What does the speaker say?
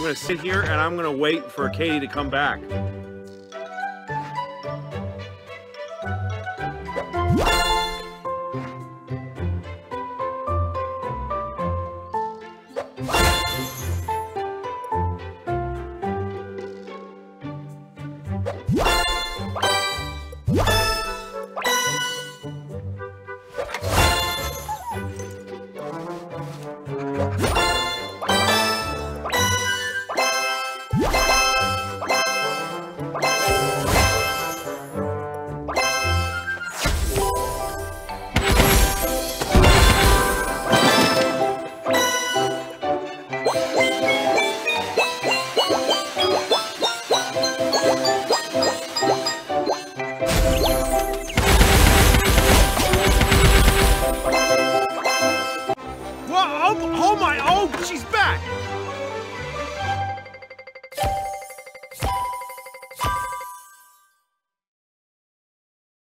I'm going to sit here and I'm going to wait for Katie to come back. Oh my, oh, she's back!